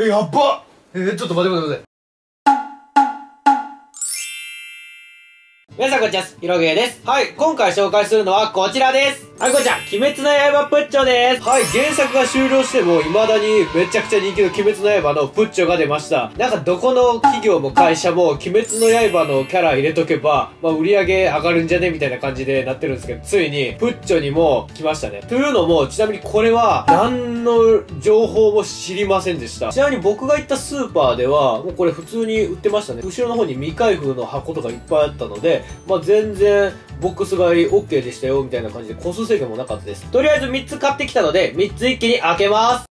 やっばちょっと待って待って待って。皆さんこんにちは、ひろげーです。はい、今回紹介するのはこちらです。はい、こちら、鬼滅の刃プッチョです。はい、原作が終了しても未だにめちゃくちゃ人気の鬼滅の刃のプッチョが出ました。なんかどこの企業も会社も鬼滅の刃のキャラ入れとけば、まあ売り上げ上がるんじゃねみたいな感じでなってるんですけど、ついにプッチョにも来ましたね。というのも、ちなみにこれは何の情報も知りませんでした。ちなみに僕が行ったスーパーでは、もうこれ普通に売ってましたね。後ろの方に未開封の箱とかいっぱいあったので、まあ全然ボックス買い OK でしたよみたいな感じで個数制限もなかったです。とりあえず3つ買ってきたので3つ一気に開けます。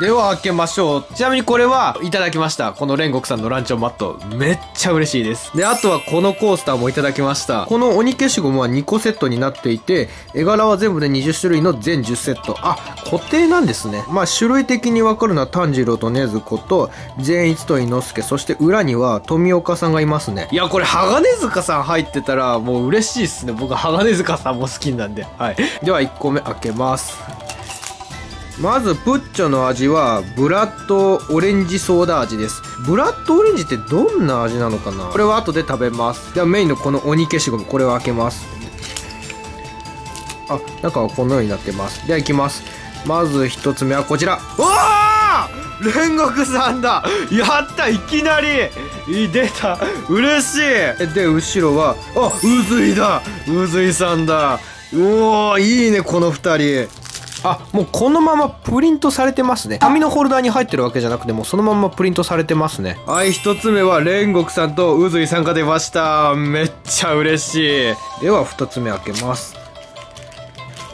では開けましょう。ちなみにこれはいただきました。この煉獄さんのランチョンマットめっちゃ嬉しいです。であとはこのコースターもいただきました。この鬼消しゴムは2個セットになっていて、絵柄は全部で20種類の全10セット。あ、固定なんですね。まあ種類的に分かるのは炭治郎と禰豆子と善逸と伊之助、そして裏には富岡さんがいますね。いやこれ鋼塚さん入ってたらもう嬉しいっすね。僕鋼塚さんも好きなんで、はい。では1個目開けます。まずプッチョの味はブラッドオレンジソーダ味です。ブラッドオレンジってどんな味なのかな。これは後で食べます。ではメインのこの鬼消しゴム、これを開けます。あ、中はこのようになってます。ではいきます。まず一つ目はこちら。うわー、煉獄さんだ。やった、いきなり出た、嬉しい。で後ろはあ、渦井だ、渦井さんだ。おお、いいねこの2人。あ、もうこのままプリントされてますね。紙のホルダーに入ってるわけじゃなくて、もうそのままプリントされてますね。はい、一つ目は煉獄さんと渦井さんが出ました。めっちゃ嬉しい。では、二つ目開けます。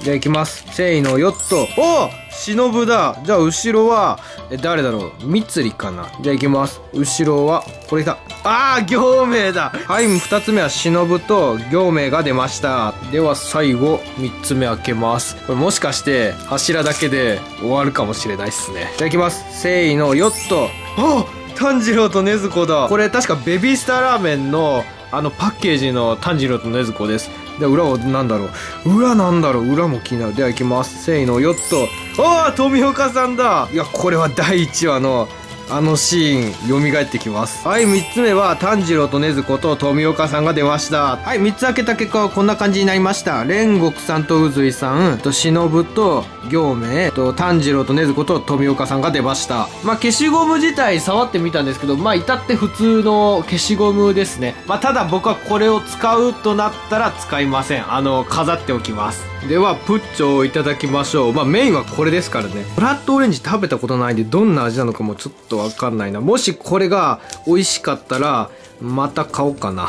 じゃあ行きます。せーの、よっと。おー！忍だ。じゃあ後ろは誰だろう、三つりかな。じゃあ行きます。後ろはこれだ。ああ、行名だ。はい、2つ目は忍と行名が出ました。では最後3つ目開けます。これもしかして柱だけで終わるかもしれないっすね。じゃあ行きます。せーのよっと。あっ、炭治郎と禰豆子だ。これ確かベビースターラーメンのあのパッケージの炭治郎と禰豆子です。で裏は何だろう、裏なんだろう、裏も気になる。では行きます。せーのよっと。ああ、富岡さんだ。いやこれは第1話のあのシーン蘇ってきます。はい、3つ目は炭治郎と禰豆子と富岡さんが出ました。はい、3つ開けた結果はこんな感じになりました。煉獄さんと渦井さんと忍と行名と炭治郎と禰豆子と富岡さんが出ました。まあ消しゴム自体触ってみたんですけど、まあ至って普通の消しゴムですね。まあただ僕はこれを使うとなったら使いません。飾っておきます。ではプッチョをいただきましょう。まあメインはこれですからね。ブラッドオレンジ食べたことないんでどんな味なのかもちょっとわかんないな。もしこれが美味しかったらまた買おうかな。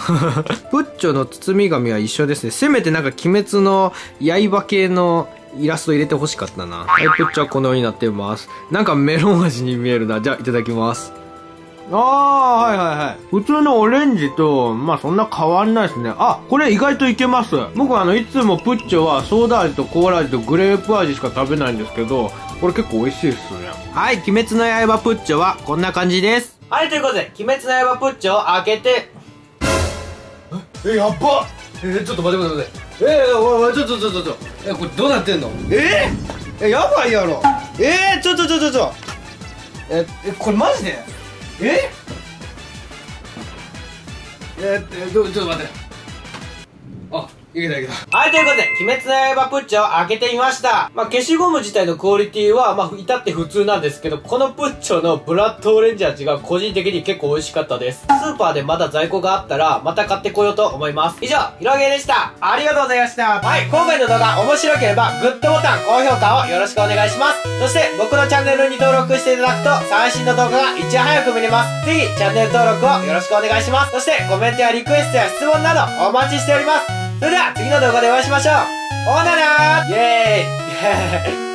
プッチョの包み紙は一緒ですね。せめてなんか鬼滅の刃系のイラスト入れてほしかったな。はい、プッチョはこのようになってます。なんかメロン味に見えるな。じゃあいただきます。ああ、はいはいはい。普通のオレンジと、まあそんな変わんないですね。あ、これ意外といけます。僕いつもプッチョはソーダ味とコーラ味とグレープ味しか食べないんですけど、これ結構美味しいですね。はい、鬼滅の刃プッチョはこんな感じです。はい、ということで、鬼滅の刃プッチョを開けて、やっばちょっと待って待って待って。おい、ちょっと。これどうなってんの？やばいやろ。ちょっと。これマジで？ちょっと待って。あ、いけた。はい、ということで、鬼滅の刃プッチョを開けてみました。まあ、消しゴム自体のクオリティは、まあ、至って普通なんですけど、このプッチョのブラッドオレンジ味が個人的に結構美味しかったです。スーパーでまだ在庫があったら、また買ってこようと思います。以上、ひろげーでした。ありがとうございました。はい、今回の動画面白ければ、グッドボタン、高評価をよろしくお願いします。そして、僕のチャンネルに登録していただくと、最新の動画がいち早く見れます。ぜひ、チャンネル登録をよろしくお願いします。そして、コメントやリクエストや質問など、お待ちしております。それでは次の動画でお会いしましょう。おならーイェーイ